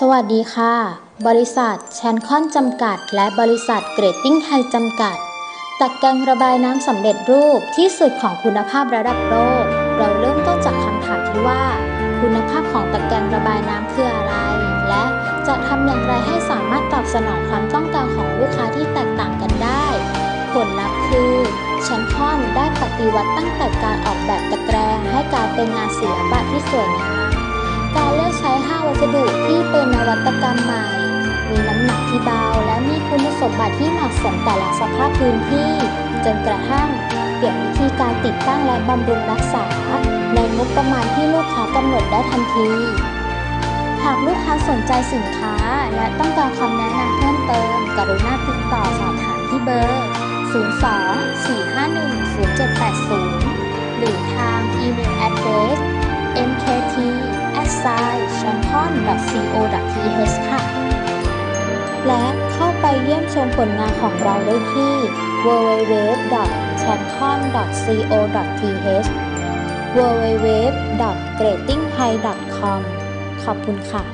สวัสดีค่ะบริษัทแชนคอนจำกัดและบริษัทเกรดติ้งไทยจำกัดตักแกงระบายน้ำสำเร็จรูปที่สุดของคุณภาพระดับโลกเราเริ่มต้นจากคำถามที่ว่าคุณภาพของตะแกรงระบายน้ำคืออะไรและจะทำอย่างไรให้สามารถตอบสนองความต้องการของลูกค้าที่แตกต่างกันได้ผลลัพธ์คือแชนคอนได้ปฏิวัติตั้งแต่การออกแบบตะแกรงให้กลายเป็นงานศิลปะที่สวยงามการเลือกใช้5วัสดุที่เป็นนวัตกรรมใหม่มีน้ำหนักที่เบาและมีคุณสมบัติที่เหมาะสมแต่ละสภาพพื้นที่จนกระทั่งเปลี่ยนวิธีการติดตั้งและบำรุงรักษาในงบประมาณที่ลูกค้ากำหนดได้ทันทีหากลูกค้าสนใจสินค้าและต้องการคำแนะนำเพิ่มเติมกรุณาติดต่อสอบถามที่เบอร์ 02-451-0780 หรือทางอีเมล address mkt@chancon.co.th ค่ะและเข้าไปเยี่ยมชมผลงานของเราได้ที่ www.chancon.co.th www.gradingthai.com ขอบคุณค่ะ